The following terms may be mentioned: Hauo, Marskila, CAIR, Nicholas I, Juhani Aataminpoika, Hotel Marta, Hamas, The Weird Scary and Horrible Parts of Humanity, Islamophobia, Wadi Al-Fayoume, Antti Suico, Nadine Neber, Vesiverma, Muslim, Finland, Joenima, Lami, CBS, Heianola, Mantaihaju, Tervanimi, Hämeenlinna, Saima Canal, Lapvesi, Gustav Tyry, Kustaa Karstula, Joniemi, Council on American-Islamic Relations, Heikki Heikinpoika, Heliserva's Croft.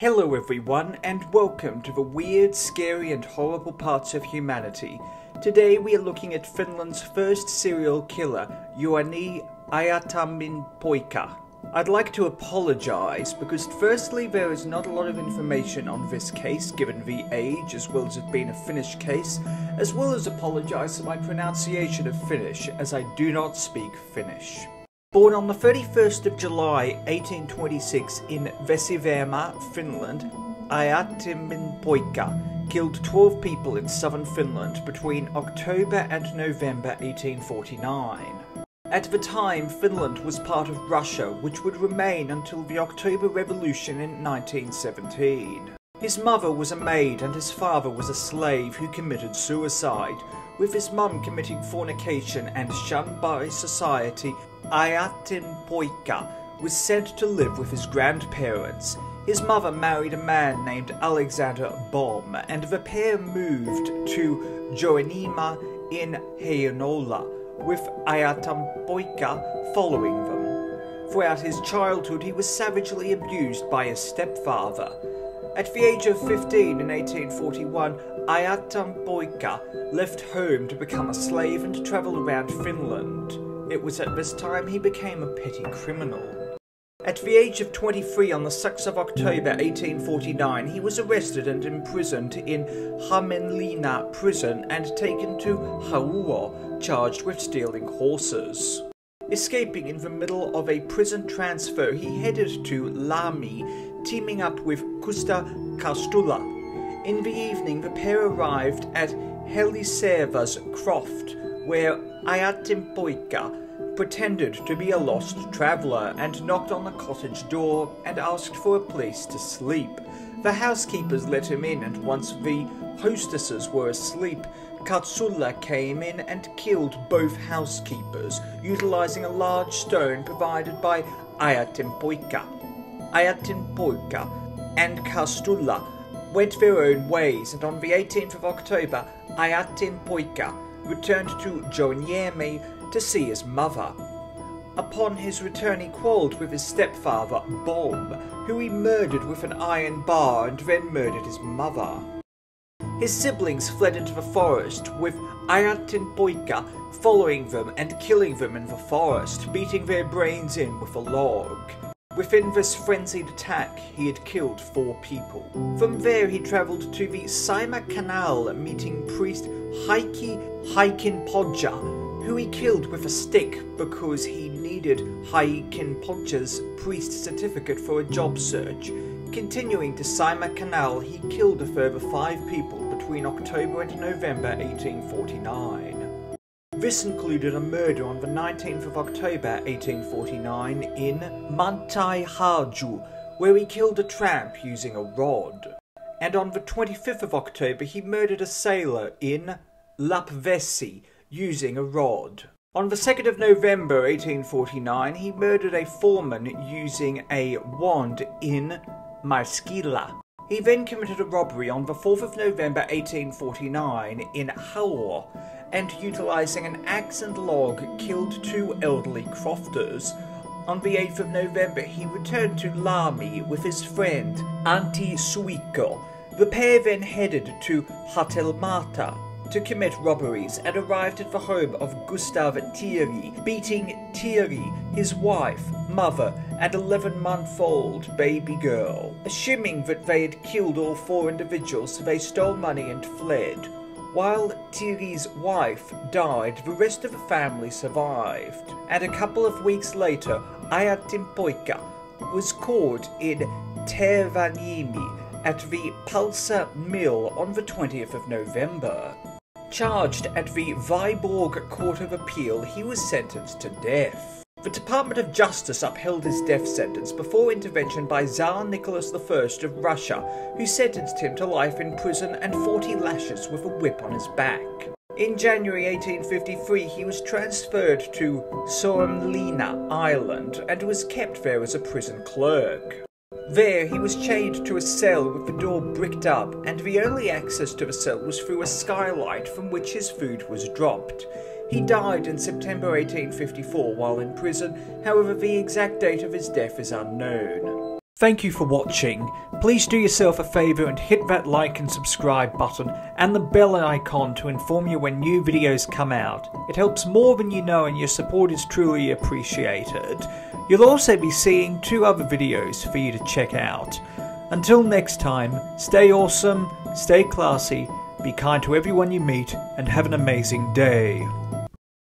Hello everyone, and welcome to the weird, scary and horrible parts of humanity. Today we are looking at Finland's first serial killer, Juhani Aataminpoika. I'd like to apologise because firstly there is not a lot of information on this case given the age as well as it being a Finnish case, as well as apologise for my pronunciation of Finnish as I do not speak Finnish. Born on the 31st of July 1826 in Vesiverma, Finland, Aataminpoika killed 12 people in southern Finland between October and November 1849. At the time, Finland was part of Russia, which would remain until the October Revolution in 1917. His mother was a maid and his father was a slave who committed suicide, with his mum committing fornication and shunned by society. Aataminpoika was sent to live with his grandparents. His mother married a man named Alexander Bohm, and the pair moved to Joenima in Heianola, with Aataminpoika following them. Throughout his childhood he was savagely abused by his stepfather. At the age of 15 in 1841, Aataminpoika left home to become a slave and travel around Finland. It was at this time he became a petty criminal. At the age of 23 on the 6th of October 1849, he was arrested and imprisoned in Hämeenlinna prison and taken to Hauo, charged with stealing horses. Escaping in the middle of a prison transfer, he headed to Lami, teaming up with Kustaa Karstula. In the evening, the pair arrived at Heliserva's Croft, where Aataminpoika pretended to be a lost traveller and knocked on the cottage door and asked for a place to sleep. The housekeepers let him in, and once the hostesses were asleep, Karstula came in and killed both housekeepers, utilising a large stone provided by Aataminpoika. Aataminpoika and Karstula went their own ways, and on the 18th of October, Aataminpoika returned to Joniemi to see his mother. Upon his return he quarrelled with his stepfather, Bohm, who he murdered with an iron bar and then murdered his mother. His siblings fled into the forest, with Aataminpoika following them and killing them in the forest, beating their brains in with a log. Within this frenzied attack, he had killed 4 people. From there, he travelled to the Saima Canal, meeting priest Heikki Heikinpoika, who he killed with a stick because he needed Heikinpoika's priest certificate for a job search. Continuing to Saima Canal, he killed a further 5 people between October and November 1849. This included a murder on the 19th of October 1849 in Mantaihaju, where he killed a tramp using a rod. And on the 25th of October he murdered a sailor in Lapvesi using a rod. On the 2nd of November 1849 he murdered a foreman using a wand in Marskila. He then committed a robbery on the 4th of November 1849 in Hawor, and utilising an axe and log killed 2 elderly crofters. On the 8th of November he returned to Lami with his friend Antti Suico. The pair then headed to Hotel Marta to commit robberies and arrived at the home of Gustav Tyry, beating Tyry, his wife, mother, and 11-month-old baby girl. Assuming that they had killed all 4 individuals, they stole money and fled. While Tyry's wife died, the rest of the family survived, and a couple of weeks later, Aataminpoika was caught in Tervanimi at the Palsa Mill on the 20th of November. Charged at the Vyborg Court of Appeal, he was sentenced to death. The Department of Justice upheld his death sentence before intervention by Tsar Nicholas I of Russia, who sentenced him to life in prison and 40 lashes with a whip on his back. In January 1853 he was transferred to Hämeenlinna Island and was kept there as a prison clerk. There he was chained to a cell with the door bricked up, and the only access to the cell was through a skylight from which his food was dropped. He died in September 1854 while in prison, however the exact date of his death is unknown. Thank you for watching. Please do yourself a favour and hit that like and subscribe button and the bell icon to inform you when new videos come out. It helps more than you know and your support is truly appreciated. You'll also be seeing two other videos for you to check out. Until next time, stay awesome, stay classy, be kind to everyone you meet and have an amazing day.